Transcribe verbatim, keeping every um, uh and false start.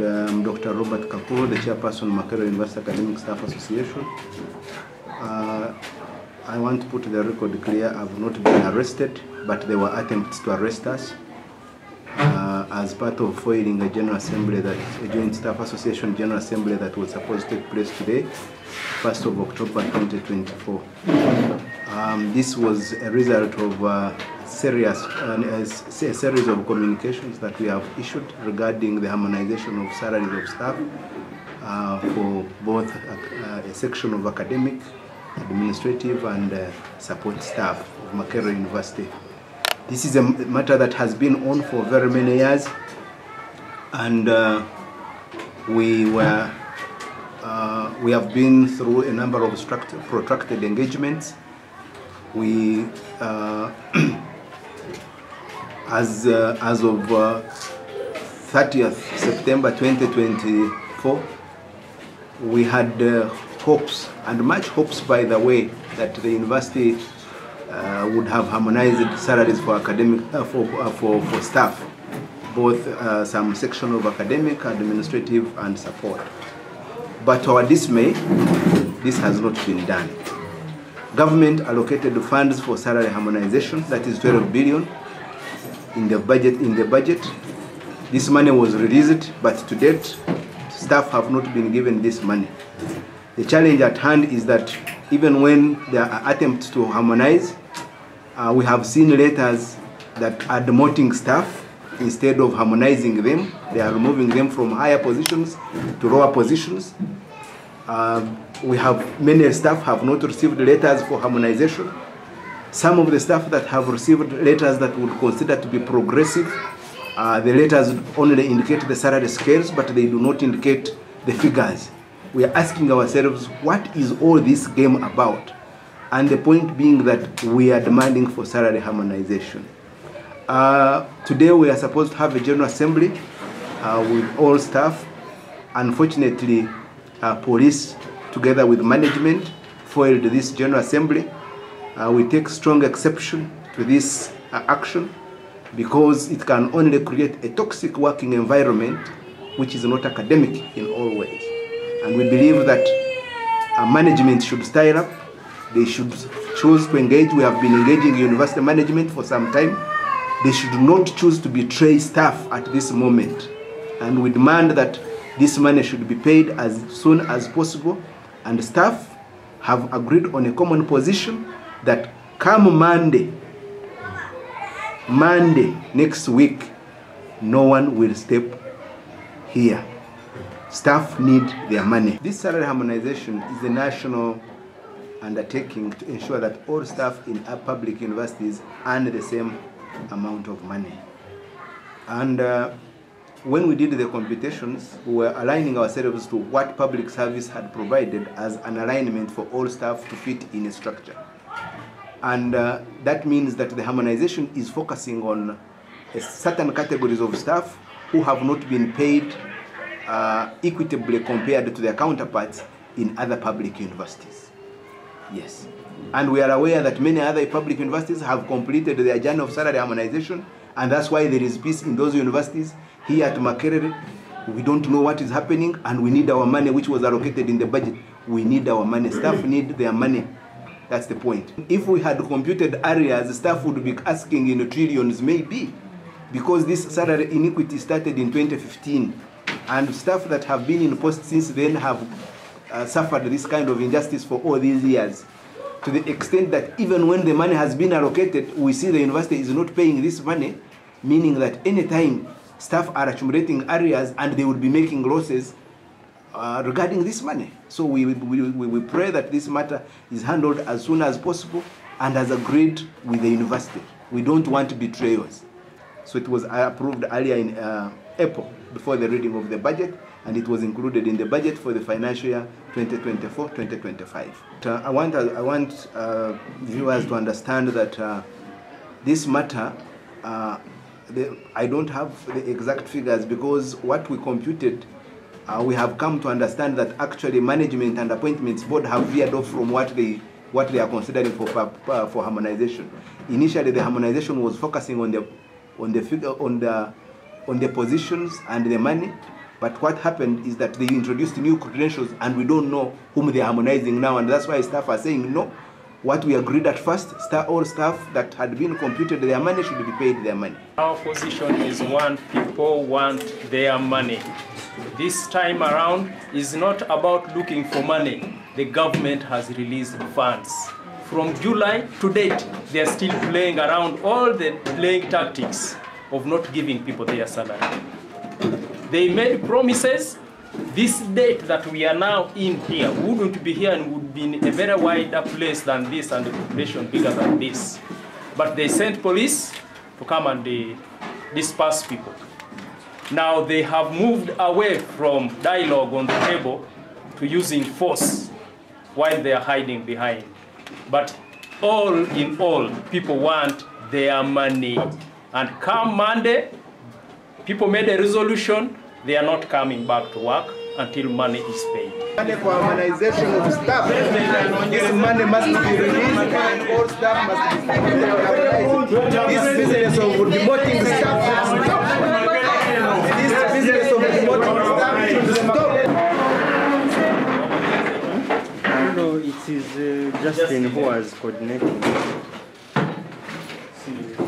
and um, Doctor Robert Kapoor, the chairperson of Makerere University Academic Staff Association. Uh, I want to put the record clear, I have not been arrested, but there were attempts to arrest us uh, as part of foiling a General Assembly, that a Joint Staff Association General Assembly that was supposed to take place today, first of October twenty twenty-four. Um, this was a result of uh, serious, uh, a series of communications that we have issued regarding the harmonization of salaries of staff uh, for both a, a section of academic, administrative and uh, support staff of Makerere University. This is a matter that has been on for very many years, and uh, we were uh, we have been through a number of protracted engagements. We uh, as uh, as of uh, thirtieth September twenty twenty-four, we had uh, hopes, and much hopes by the way, that the university uh, would have harmonized salaries for academic uh, for, uh, for for staff, both uh, some section of academic, administrative and support. But to our dismay, this has not been done. Government allocated the funds for salary harmonization, that is twelve billion in the budget in the budget. This money was released, but to date staff have not been given this money. The challenge at hand is that even when there are attempts to harmonize, uh, we have seen letters that are demoting staff. Instead of harmonizing them, they are removing them from higher positions to lower positions. Uh, we have many staff have not received letters for harmonization. Some of the staff that have received letters that would consider to be progressive, uh, the letters only indicate the salary scales, but they do not indicate the figures. We are asking ourselves, what is all this game about? And the point being that we are demanding for salary harmonization. Uh, today we are supposed to have a General Assembly uh, with all staff. Unfortunately, uh, police together with management foiled this General Assembly. Uh, we take strong exception to this uh, action, because it can only create a toxic working environment which is not academic in all ways. And we believe that uh, management should style up. They should choose to engage. We have been engaging university management for some time. They should not choose to betray staff at this moment. And we demand that this money should be paid as soon as possible. And staff have agreed on a common position that come Monday, Monday next week, no one will step here. Staff need their money. This salary harmonization is a national undertaking to ensure that all staff in our public universities earn the same amount of money. And uh, when we did the computations, we were aligning ourselves to what public service had provided as an alignment for all staff to fit in a structure. And uh, that means that the harmonization is focusing on a certain categories of staff who have not been paid Uh, equitably compared to their counterparts in other public universities. Yes. And we are aware that many other public universities have completed their journey of salary harmonization, and that's why there is peace in those universities. Here at Makerere, we don't know what is happening, and we need our money which was allocated in the budget. We need our money. Staff need their money. That's the point. If we had computed areas, staff would be asking in trillions, maybe, because this salary inequity started in twenty fifteen. And staff that have been in post since then have uh, suffered this kind of injustice for all these years, to the extent that even when the money has been allocated, we see the university is not paying this money, meaning that any time staff are accumulating arrears and they would be making losses uh, regarding this money. So we, we, we, we pray that this matter is handled as soon as possible and as agreed with the university. We don't want betrayals. So it was approved earlier in uh, April, before the reading of the budget, and it was included in the budget for the financial year twenty twenty-four twenty twenty-five. Uh, I want, uh, I want uh, viewers to understand that uh, this matter, uh, the, I don't have the exact figures, because what we computed, uh, we have come to understand that actually management and appointments board have veered off from what they what they are considering for uh, for harmonization. Initially, the harmonization was focusing on the on the figure on the on the positions and the money, But what happened is that they introduced new credentials and we don't know whom they are harmonizing now. And that's why staff are saying, no, what we agreed at first, all staff that had been computed their money should be paid their money. Our position is one, people want their money. This time around is not about looking for money. The government has released funds. From July to date, they are still playing around all the playing tactics of not giving people their salary. They made promises. This date that we are now in here wouldn't be here and would be in a very wider place than this and the population bigger than this. But they sent police to come and they disperse people. Now they have moved away from dialogue on the table to using force while they are hiding behind. But all in all, people want their money. And come Monday, people made a resolution, they are not coming back to work until money is paid. Money for harmonization of staff. This money must be released and all staff must be harmonized. This business of demoting staff must stop. This business of demoting staff should stop. No, it is uh, Justin who is coordinating.